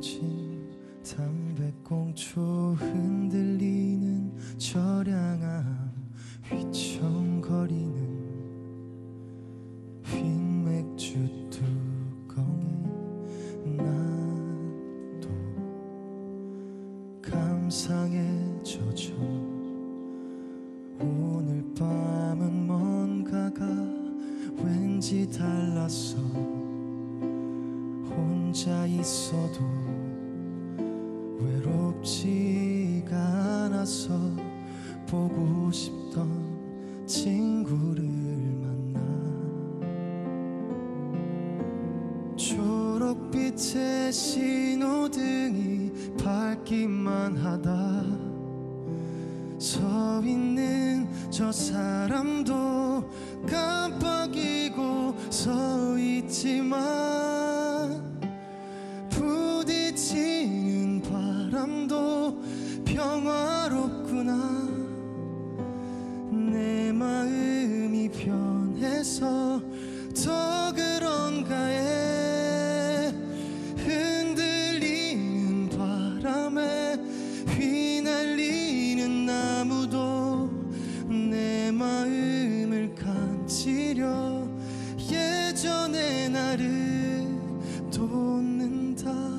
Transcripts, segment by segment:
떨어진 담배꽁초 흔들리는 절양함 휘청거리는 흰 맥주 뚜껑에 나도 감상에 젖어 오늘 밤은 뭔가가 왠지 달랐어. 혼자 있어도 외롭지가 않아서 보고 싶던 친구를 만나 초록빛의 신호등이 밝기만 하다 서 있는 저 사람도 깜빡이고 서 있지만 부딪히는 바람도 평화롭구나. 내 마음이 변해서 더 그런가에 흔들리는 바람에 휘날리는 나무도 내 마음을 간지려 예전의 나를 돋는다.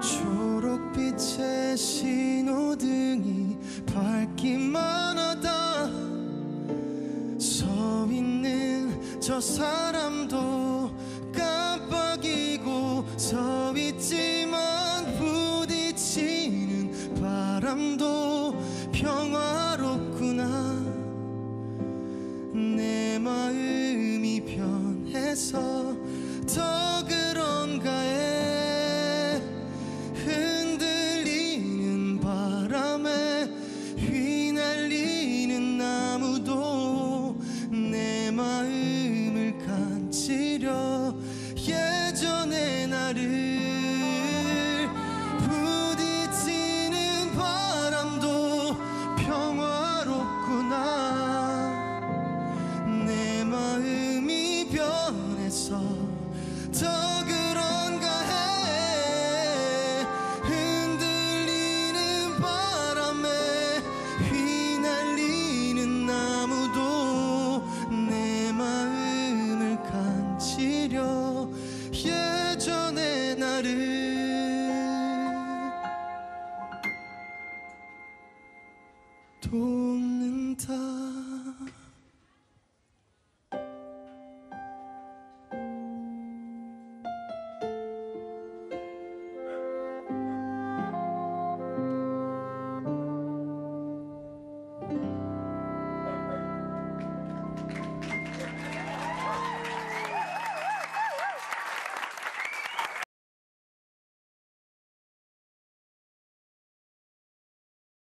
초록빛의 신호등이 밝기만 하다 서 있는 저 사람도 깜빡이고 서 있지만 부딪히는 바람도 평화롭구나. 내 마음이 변해서 더 그런가에 내 마음을 간지려 예전의 나를 부딪히는 바람도 평화롭구나. 내 마음이 변해서 더 그런가 해 흔들리는 바람에 휘날리는 나무도 내 마음을 간지려 예전의 나를